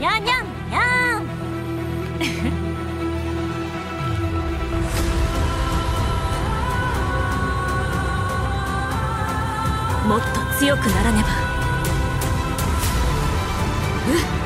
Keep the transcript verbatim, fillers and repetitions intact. にゃにゃんにゃん。もっと強くならねば。うっ。